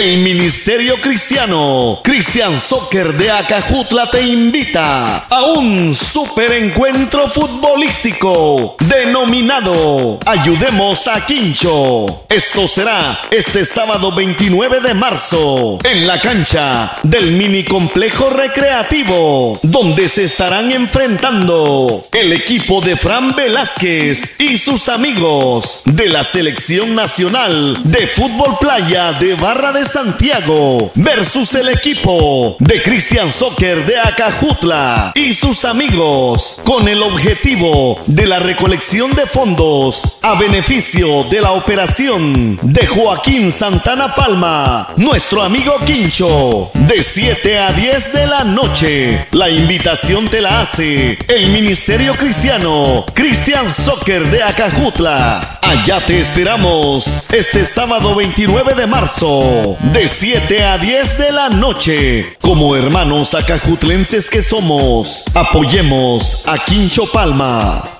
El Ministerio Cristiano, Cristian Soccer de Acajutla te invita a un superencuentro futbolístico denominado Ayudemos a Quincho. Esto será este sábado 29 de marzo en la cancha del minicomplejo recreativo, donde se estarán enfrentando el equipo de Fran Velázquez y sus amigos de la Selección Nacional de Fútbol Playa de Barra de Santiago versus el equipo de Cristian Soccer de Acajutla y sus amigos, con el objetivo de la recolección de fondos a beneficio de la operación de Joaquín Santana Palma, nuestro amigo Quincho, de 7 a 10 de la noche. La invitación te la hace el Ministerio Cristiano, Cristian Soccer de Acajutla. Allá te esperamos este sábado 29 de marzo, de 7 a 10 de la noche. Como hermanos acajutlenses que somos, apoyemos a Quincho Palma.